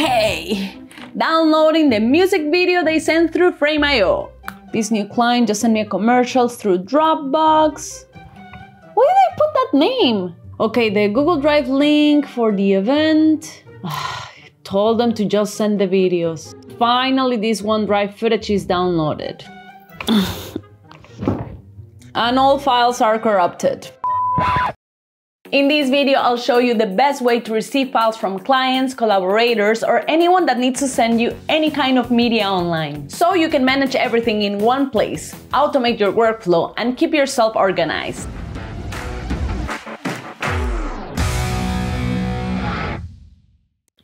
Okay, downloading the music video they sent through Frame.io. This new client just sent me a commercial through Dropbox. Why did I put that name? Okay, the Google Drive link for the event. I told them to just send the videos. Finally, this OneDrive footage is downloaded. And all files are corrupted. In this video, I'll show you the best way to receive files from clients, collaborators, or anyone that needs to send you any kind of media online, so you can manage everything in one place, automate your workflow, and keep yourself organized.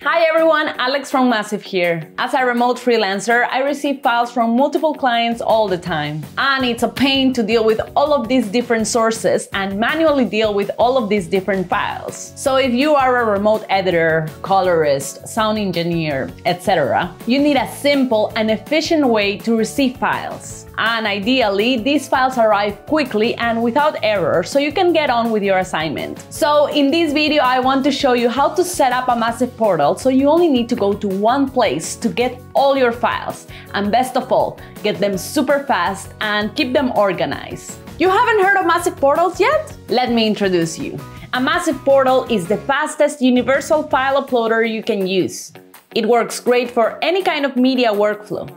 Hi everyone, Alex from Massive here. As a remote freelancer, I receive files from multiple clients all the time. And it's a pain to deal with all of these different sources and manually deal with all of these different files. So if you are a remote editor, colorist, sound engineer, etc., you need a simple and efficient way to receive files. And ideally, these files arrive quickly and without error, so you can get on with your assignment. So in this video, I want to show you how to set up a Massive portal so you only need to go to one place to get all your files. And best of all, get them super fast and keep them organized. You haven't heard of Massive portals yet? Let me introduce you. A Massive portal is the fastest universal file uploader you can use. It works great for any kind of media workflow.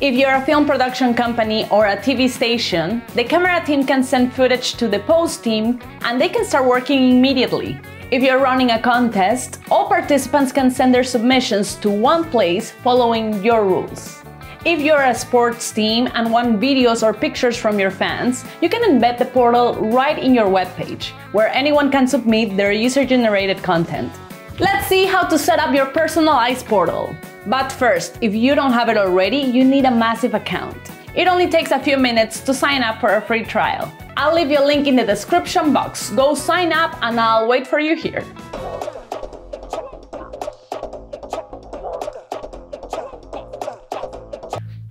If you're a film production company or a TV station, the camera team can send footage to the post team and they can start working immediately. If you're running a contest, all participants can send their submissions to one place following your rules. If you're a sports team and want videos or pictures from your fans, you can embed the portal right in your webpage, where anyone can submit their user-generated content. Let's see how to set up your personalized portal. But first, if you don't have it already, you need a Massive account. It only takes a few minutes to sign up for a free trial. I'll leave your link in the description box. Go sign up and I'll wait for you here.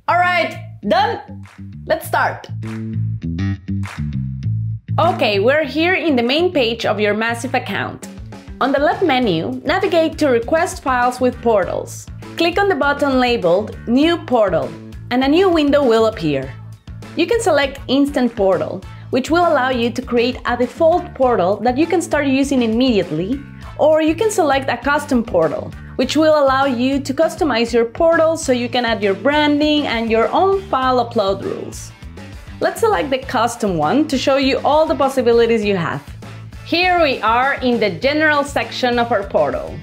All right, done? Let's start. Okay, we're here in the main page of your Massive account. On the left menu, navigate to Request Files with Portals. Click on the button labeled New Portal, and a new window will appear. You can select Instant Portal, which will allow you to create a default portal that you can start using immediately, or you can select a Custom Portal, which will allow you to customize your portal so you can add your branding and your own file upload rules. Let's select the Custom one to show you all the possibilities you have. Here we are in the General section of our portal.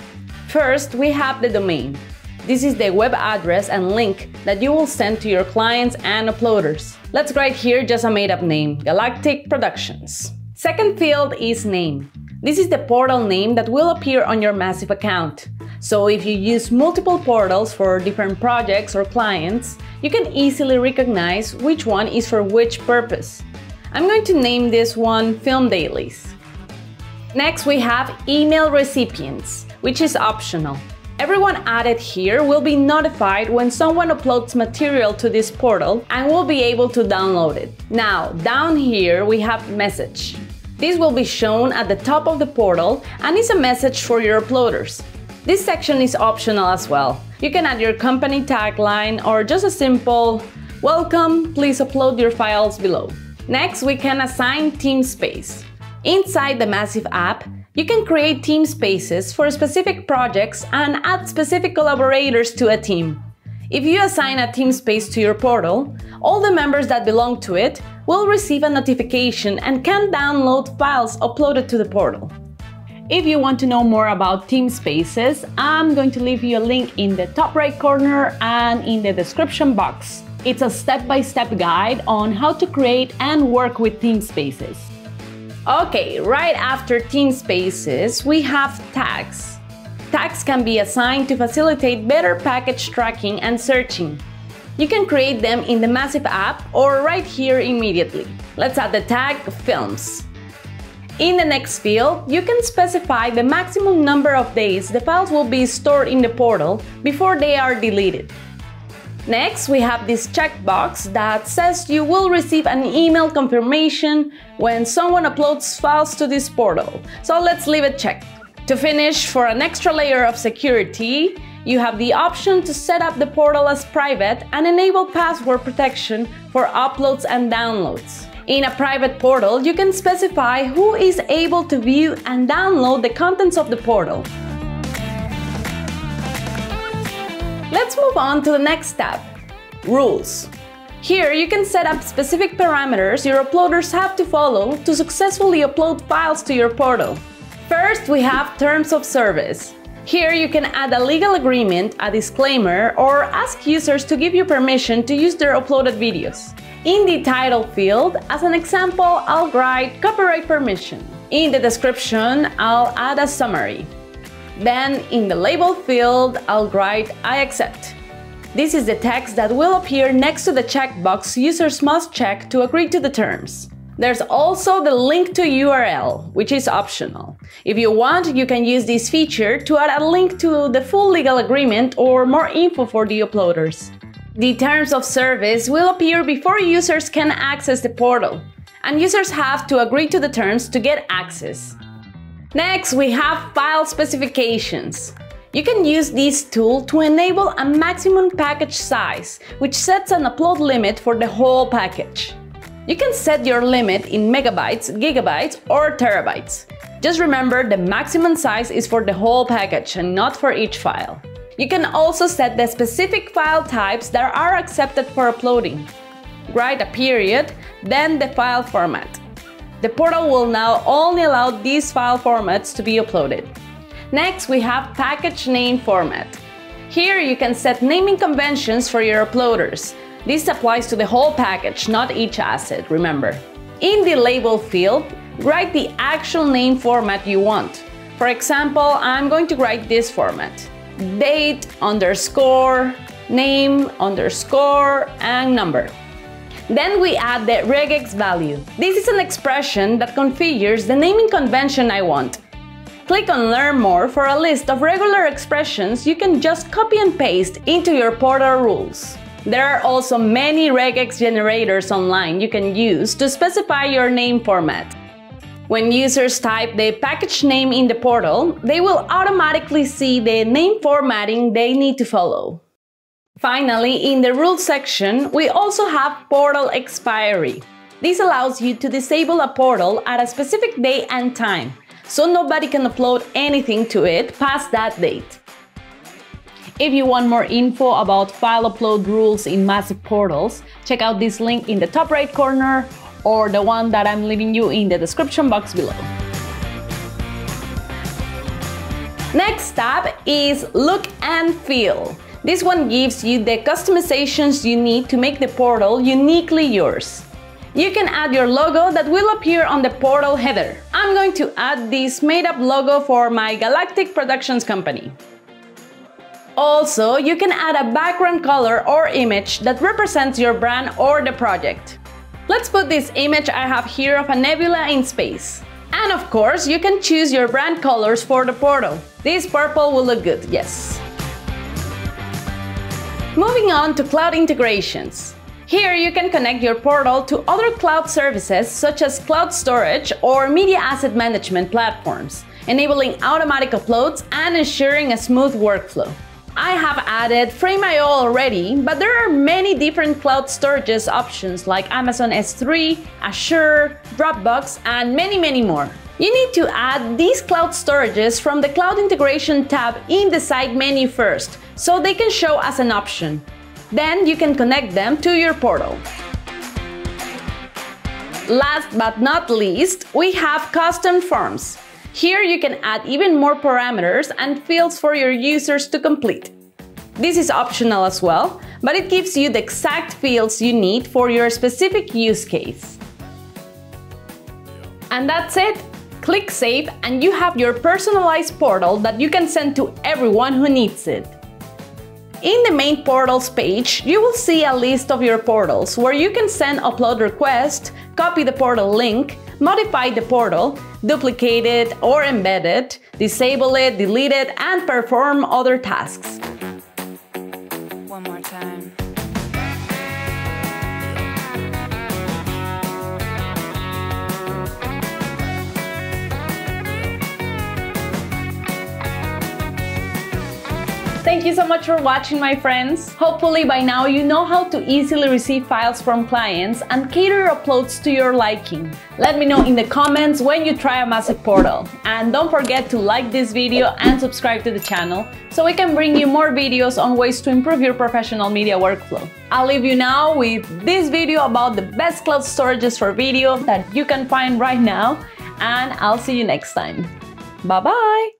First, we have the domain. This is the web address and link that you will send to your clients and uploaders. Let's write here just a made-up name, Galactic Productions. Second field is name. This is the portal name that will appear on your Massive account. So if you use multiple portals for different projects or clients, you can easily recognize which one is for which purpose. I'm going to name this one Film Dailies. Next, we have email recipients, which is optional. Everyone added here will be notified when someone uploads material to this portal and will be able to download it. Now, down here we have message. This will be shown at the top of the portal and is a message for your uploaders. This section is optional as well. You can add your company tagline or just a simple welcome, please upload your files below. Next, we can assign team space. Inside the Massive app, you can create team spaces for specific projects and add specific collaborators to a team. If you assign a team space to your portal, all the members that belong to it will receive a notification and can download files uploaded to the portal. If you want to know more about team spaces, I'm going to leave you a link in the top right corner and in the description box. It's a step-by-step guide on how to create and work with team spaces. Okay, right after team spaces, we have tags. Tags can be assigned to facilitate better package tracking and searching. You can create them in the Massive app or right here immediately. Let's add the tag films. In the next field, you can specify the maximum number of days the files will be stored in the portal before they are deleted. Next, we have this checkbox that says you will receive an email confirmation when someone uploads files to this portal. So let's leave it checked. To finish, for an extra layer of security, You have the option to set up the portal as private and enable password protection for uploads and downloads. In a private portal, you can specify who is able to view and download the contents of the portal. Let's move on to the next tab, Rules. Here you can set up specific parameters your uploaders have to follow to successfully upload files to your portal. First, we have Terms of Service. Here you can add a legal agreement, a disclaimer, or ask users to give you permission to use their uploaded videos. In the title field, as an example, I'll write copyright permission. In the description, I'll add a summary. Then in the label field, I'll write I accept. This is the text that will appear next to the checkbox users must check to agree to the terms. There's also the link to URL, which is optional. If you want, you can use this feature to add a link to the full legal agreement or more info for the uploaders. The terms of service will appear before users can access the portal, and users have to agree to the terms to get access. Next, we have file specifications. You can use this tool to enable a maximum package size, which sets an upload limit for the whole package. You can set your limit in megabytes, gigabytes, or terabytes. Just remember, the maximum size is for the whole package and not for each file. You can also set the specific file types that are accepted for uploading. Write a period, then the file format. The portal will now only allow these file formats to be uploaded. Next, we have Package Name Format. Here you can set naming conventions for your uploaders. This applies to the whole package, not each asset, remember. In the label field, write the actual name format you want. For example, I'm going to write this format: date_name_and number. Then we add the regex value. This is an expression that configures the naming convention I want. Click on Learn More for a list of regular expressions you can just copy and paste into your portal rules. There are also many regex generators online you can use to specify your name format. When users type the package name in the portal, they will automatically see the name formatting they need to follow. Finally, in the Rules section, we also have Portal Expiry. This allows you to disable a portal at a specific day and time, so nobody can upload anything to it past that date. If you want more info about file upload rules in MASV Portals, check out this link in the top right corner or the one that I'm leaving you in the description box below. Next tab is Look and Feel. This one gives you the customizations you need to make the portal uniquely yours. You can add your logo that will appear on the portal header. I'm going to add this made-up logo for my Galactic Productions company. Also, you can add a background color or image that represents your brand or the project. Let's put this image I have here of a nebula in space. And of course, you can choose your brand colors for the portal. This purple will look good, yes. Moving on to cloud integrations. Here you can connect your portal to other cloud services such as cloud storage or media asset management platforms, enabling automatic uploads and ensuring a smooth workflow. I have added Frame.io already, but there are many different cloud storage options like Amazon S3, Azure, Dropbox, and many, many more. You need to add these cloud storages from the Cloud Integration tab in the side menu first, so they can show as an option. Then you can connect them to your portal. Last but not least, we have custom forms. Here you can add even more parameters and fields for your users to complete. This is optional as well, but it gives you the exact fields you need for your specific use case. And that's it! Click Save and you have your personalized portal that you can send to everyone who needs it. In the main portals page, you will see a list of your portals where you can send upload requests, copy the portal link, modify the portal, duplicate it or embed it, disable it, delete it, and perform other tasks. One more time. Thank you so much for watching, my friends. Hopefully by now you know how to easily receive files from clients and cater uploads to your liking. Let me know in the comments when you try a MASV portal. And don't forget to like this video and subscribe to the channel so we can bring you more videos on ways to improve your professional media workflow. I'll leave you now with this video about the best cloud storages for video that you can find right now, and I'll see you next time. Bye-bye!